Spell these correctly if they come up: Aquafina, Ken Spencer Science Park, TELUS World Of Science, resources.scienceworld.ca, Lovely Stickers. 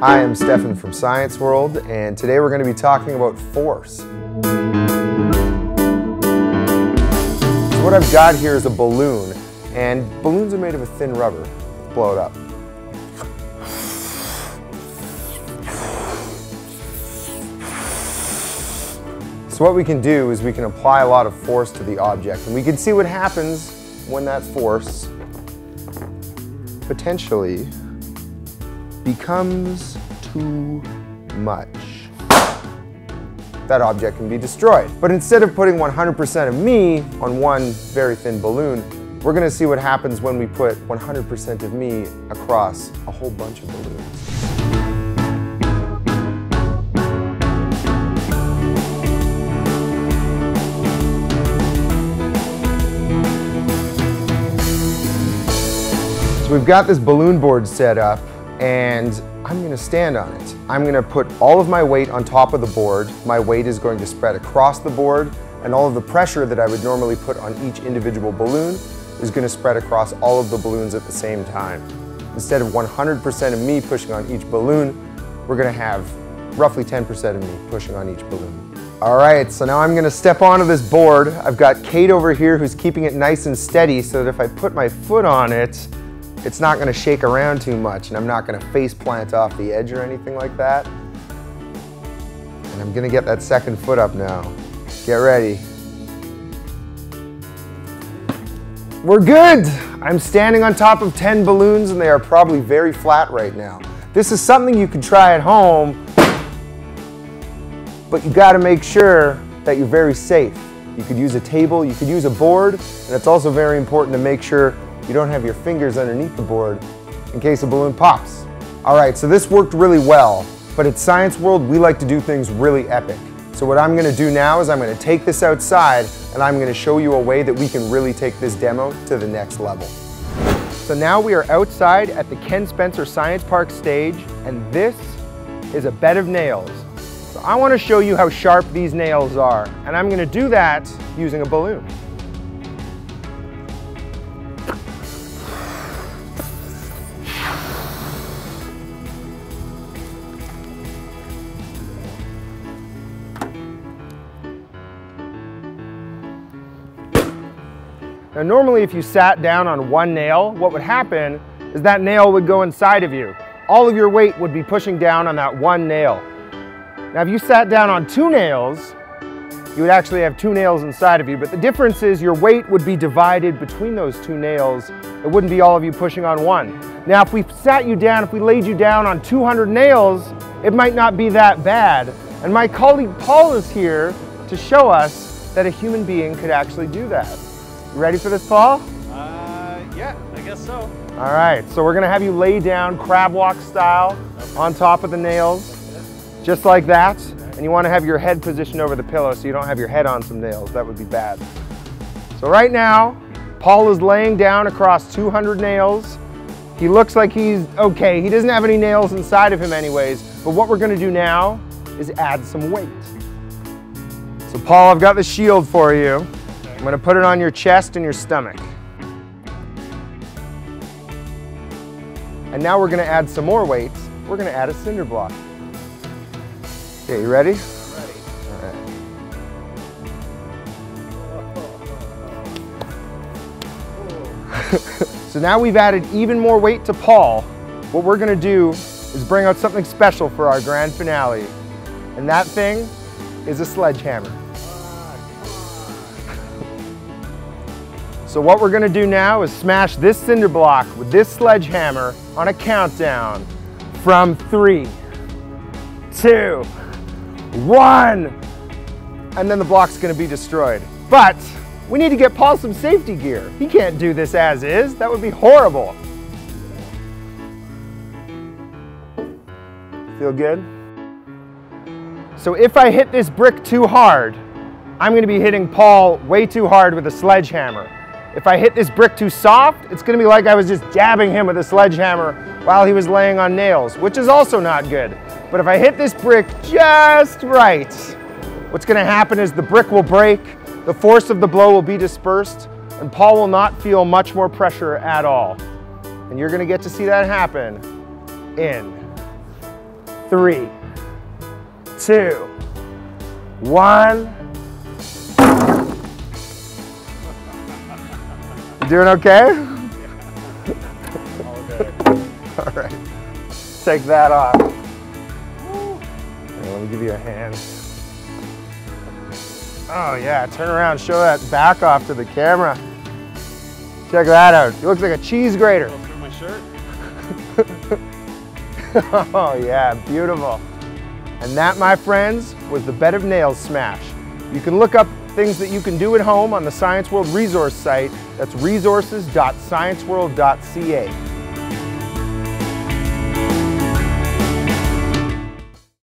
Hi, I'm Stefan from Science World, and today we're going to be talking about force. So what I've got here is a balloon, and balloons are made of a thin rubber. Let's blow it up. So what we can do is we can apply a lot of force to the object, and we can see what happens when that force potentially becomes too much. That object can be destroyed. But instead of putting 100% of me on one very thin balloon, we're going to see what happens when we put 100% of me across a whole bunch of balloons. So we've got this balloon board set up, and I'm going to stand on it. I'm going to put all of my weight on top of the board. My weight is going to spread across the board, and all of the pressure that I would normally put on each individual balloon is going to spread across all of the balloons at the same time. Instead of 100% of me pushing on each balloon, we're going to have roughly 10% of me pushing on each balloon. All right, so now I'm going to step onto this board. I've got Kate over here who's keeping it nice and steady so that if I put my foot on it, it's not going to shake around too much, and I'm not going to face plant off the edge or anything like that. And I'm going to get that second foot up now. Get ready. We're good! I'm standing on top of 10 balloons, and they are probably very flat right now. This is something you can try at home, but you got to make sure that you're very safe. You could use a table, you could use a board, and it's also very important to make sure you don't have your fingers underneath the board in case a balloon pops. All right, so this worked really well, but at Science World, we like to do things really epic. So what I'm gonna do now is I'm gonna take this outside, and I'm gonna show you a way that we can really take this demo to the next level. So now we are outside at the Ken Spencer Science Park stage, and this is a bed of nails. So I wanna show you how sharp these nails are, and I'm gonna do that using a balloon. Now normally if you sat down on one nail, what would happen is that nail would go inside of you. All of your weight would be pushing down on that one nail. Now if you sat down on two nails, you would actually have two nails inside of you, but the difference is your weight would be divided between those two nails. It wouldn't be all of you pushing on one. Now if we sat you down, if we laid you down on 200 nails, it might not be that bad. And my colleague Paul is here to show us that a human being could actually do that. You ready for this, Paul? Yeah, I guess so. All right, so we're gonna have you lay down crab walk style on top of the nails, just like that. And you wanna have your head positioned over the pillow so you don't have your head on some nails. That would be bad. So right now, Paul is laying down across 200 nails. He looks like he's okay. He doesn't have any nails inside of him anyways, but what we're gonna do now is add some weight. So Paul, I've got the shield for you. I'm going to put it on your chest and your stomach. And now we're going to add some more weights. We're going to add a cinder block. Okay, you ready? I'm ready. All right. So now we've added even more weight to Paul. What we're going to do is bring out something special for our grand finale. And that thing is a sledgehammer. So what we're going to do now is smash this cinder block with this sledgehammer on a countdown from 3, 2, 1, and then the block's going to be destroyed. But we need to get Paul some safety gear. He can't do this as is. That would be horrible. Feel good? So if I hit this brick too hard, I'm going to be hitting Paul way too hard with a sledgehammer. If I hit this brick too soft, it's going to be like I was just jabbing him with a sledgehammer while he was laying on nails, which is also not good. But if I hit this brick just right, what's going to happen is the brick will break, the force of the blow will be dispersed, and Paul will not feel much more pressure at all. And you're going to get to see that happen in 3, 2, 1. Doing okay? All good. All right. Take that off. Here, let me give you a hand. Oh yeah, turn around, show that back off to the camera. Check that out. It looks like a cheese grater. Go through my shirt. Oh yeah, beautiful. And that, my friends, was the Bed of Nails Smash. You can look up things that you can do at home on the Science World resource site. That's resources.scienceworld.ca.